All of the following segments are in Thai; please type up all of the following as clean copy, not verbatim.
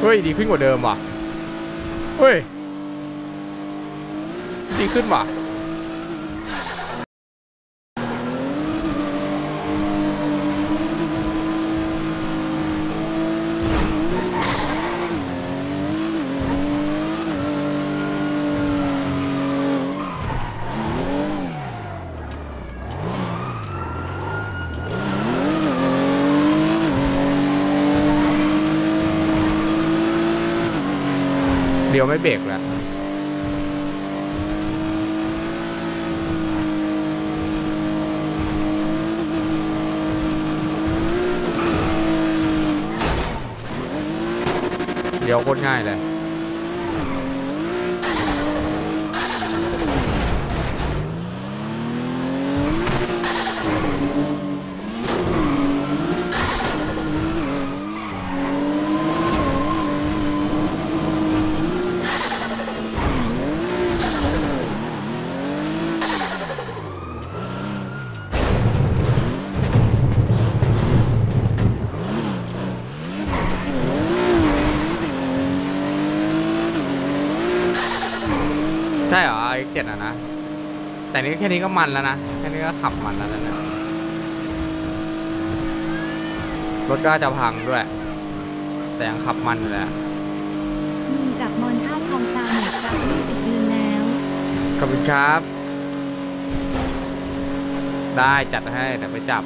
เฮ้ยดีขึ้นกว่าเดิมว่ะเฮ้ยดีขึ้นว่ะเดี๋ยวไม่เบรกแล้วเดี๋ยวโคตรง่ายเลยใช่เหรอ X7 อ่ะนะแต่นี้แค่นี้ก็มันแล้วนะแค่นี้ก็ขับมันแล้วนะรถก็จะพังด้วยแต่ยังขับมันอยู่แหละมึงกับมอนท่าทองตาหนักจาก20 ปีแล้วขอบคุณครับได้จัดให้แต่ไปจับ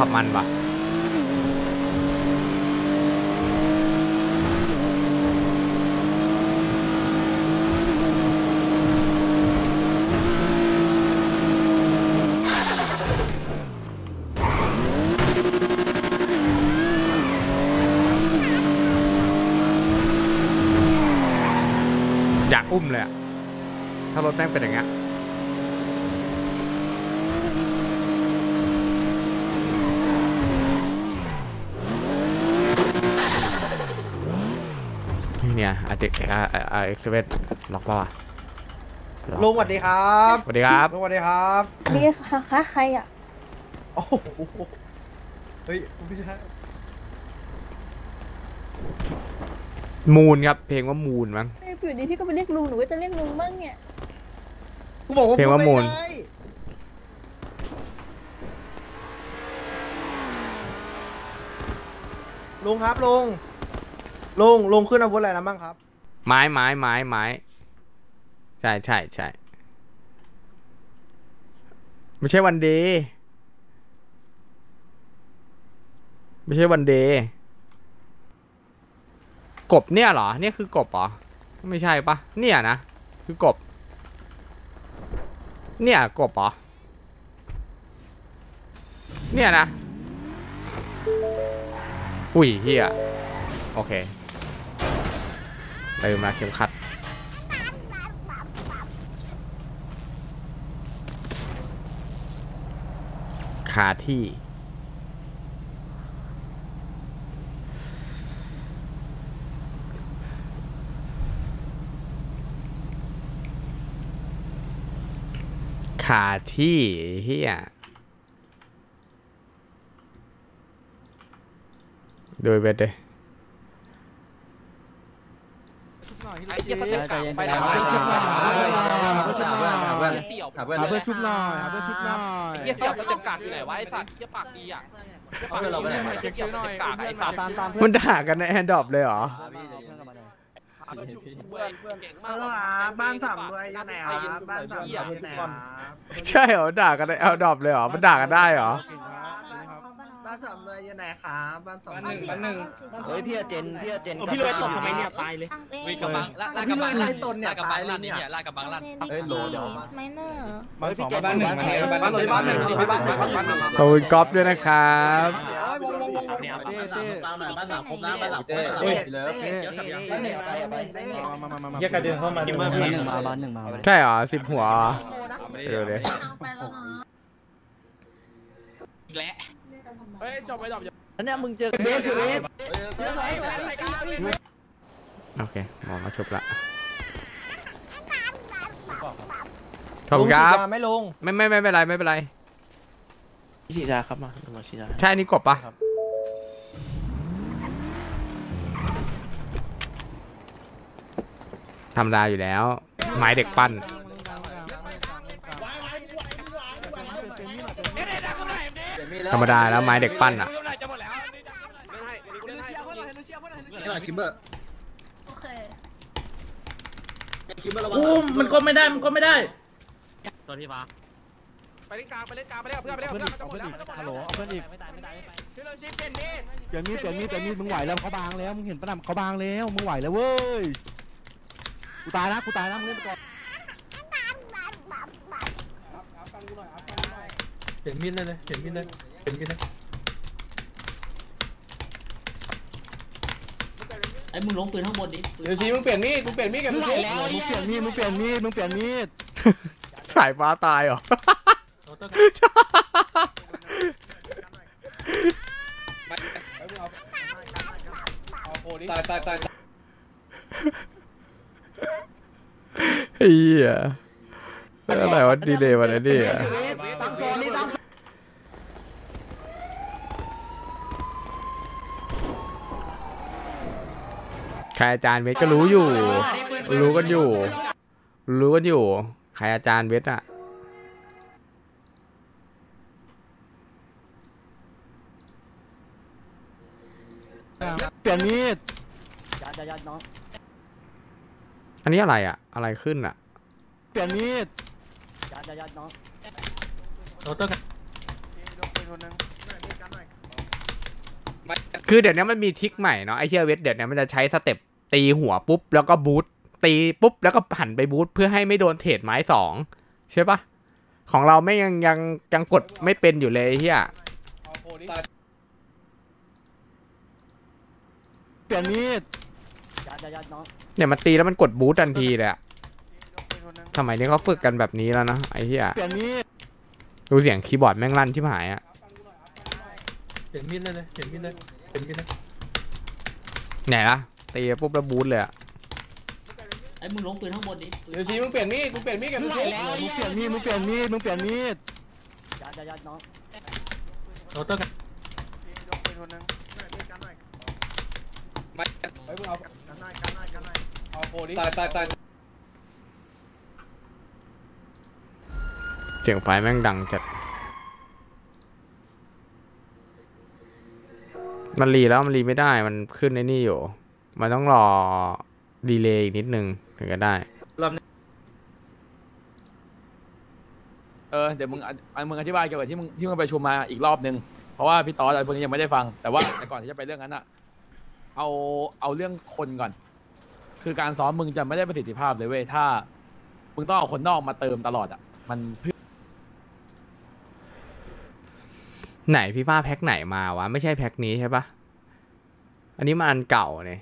ขับมันปะอยากอุ้มเลยอะถ้ารถแม่งเป็นอย่างเงี้ยเนี่ยอาเจกเอ็กซ์เวสล็อกป่ะลุงสวัสดีครับสวัสดีครับสวัสดีครับนี่ค่ะใครอ่ะโอ้โหเฮ้ยไม่ได้มูนครับเพลงว่ามูนมั้งอยู่ดีพี่ก็ไปเรียกลุงหนูจะเรียกลุงมั่งเนี่ยกูบอกว่าเพลงว่ามูนลุงครับลุงขึ้นอาวุธอะไรนะบ้างครับไม้ใช่ไม่ใช่วันเดย์กบเนี่ยเหรอเนี่ยคือกบเหรอไม่ใช่ปะเนี่ยนะคือกบเนี่ยกบเหรอเนี่ยนะอุ้ยเฮียโอเคเติมมาเข็มขัดขาที่เฮียโดยเบ็ดเลยไอ้เจ้าสเต็ปกลับไปแล้วเพื่อชุบหน่อยไอ้เจ้าสเต็ปกลับอยู่ไหนวะไอ้สัตว์ที่ปากดีอ่ะเอาไปเราไปไหนมาเช็คหน่อยไอ้สัตว์มันด่ากันในแอนด์ดรอปเลยเหรอบ้านสามด้วยยังไงครับบ้านสามด้วยไหนใช่เหรอด่ากันในแอนด์ดรอปเลยเหรอมันด่ากันได้เหรอบ้านสามเลยยังไงครับบ้านสามบ้านหนึ่งเฮ้ยพี่เจนพี่รวยตกทำไมเนี่ยตายเลยวิ่งกระบังลากกระบังลากตนเนี่ยลากกระบังลากเนี่ยลากกระบังลากเฮ้ยโหลเดี๋ยวไม่เนอะบ้านหนึ่งขอบคุณก๊อฟด้วยนะครับบ้านสามครบนะบ้านหลังเจ๊เลิฟเยอะกระเดื่องเข้ามาบ้านหนึ่งมาใช่เหรอ10หัวเดี๋ยวและเฮ้ยจบไปแล้วเนี่ยมึงเจอเบส โอเคหมอมาจบละขอบคุณครับไม่ลงไม่เป็นไรไม่เป็นไรชีดาครับมาชีดาใช่นี่กบปะทำได้อยู่แล้วไม้เด็กปั้นธรรมดาแล้วไม้เด็กปั้นอ่ะอู้มันก็ไม่ได้ตอนที่มาไปเล่นกลางไปเล่นเพื่อนเอาเพื่อนอีกฮัลโหลเอาเพื่อนอีกเดี๋ยวมีมึงไหวแล้วเขาบางแล้วมึงเห็นปะน้ำเขาบางแล้วมึงไหวแล้วเว้ยกูตายนะมึงเล่นไปก่อนเห็นมีดเลยนะไอ้มึงลงปืนข้างบนดิเดี๋ยวสิมึงเปลี่ยนมีดกันมึงเปลี่ยนมีดสายฟ้าตายเหรอตายเฮียอะไรวะดีเลยวันนี้อ่ะใครอาจารย์เวทก็รู้อยู่ใครอาจารย์เวทอ่ะเปลี่ยนมีดอันนี้อะไรอ่ะอะไรขึ้นอ่ะเปลี่ยนมีดยัดน้องโรเตอร์กันคือเดี๋ยวนี้มันมีทริคใหม่เนาะไอเชียเวทเดี๋ยวนี้มันจะใช้สเต็ปตีหัวปุ๊บแล้วก็บูทตีปุ๊บแล้วก็หันไปบูทเพื่อให้ไม่โดนเทรดไม้สองใช่ปะของเราไม่ยังกดไม่เป็นอยู่เลยเฮียเปลี่ยนมีดเนี่ยมันตีแล้วมันกดบูททันทีเลยอะสมัยนี้เขาฝึกกันแบบนี้แล้วนะไอ้เหี้ยดูเสียงคีย์บอร์ดแม่งลั่นชิบหายอะเห็นมีดเลยนะเห็นมีดเลยไหนล่ะตีปุ๊บแล้วบูทเลยอะไอ้มึงลงปืนข้างบนดิเดี๋ยวสิมึงเปลี่ยนมีดกันมึงเปลี่ยนมีดยัดน้องโรเตอร์กันไปมึงเอาเอาโคดิตายเสียงไฟแม่งดังจัดมันรีแล้วมันรีไม่ได้มันขึ้นในนี่อยู่มันต้องรอดีเลย์อีกนิดนึงถึงจะได้เดี๋ยวมึงอธิบายเกี่ยวกับที่มึงไปชมมาอีกรอบนึงเพราะว่าพี่ต๊อดไอ้พวกนี้ยังไม่ได้ฟังแต่ว่าก่อนที่จะไปเรื่องนั้นอะเอาเรื่องคนก่อนคือการซ้อมมึงจะไม่ได้ประสิทธิภาพเลยเว้ยถ้ามึงต้องเอาคนนอกมาเติมตลอดอ่ะมันไหนพี่ฟ้าแพ็คไหนมาวะไม่ใช่แพ็คนี้ใช่ปะอันนี้มันอันเก่าเนี่ย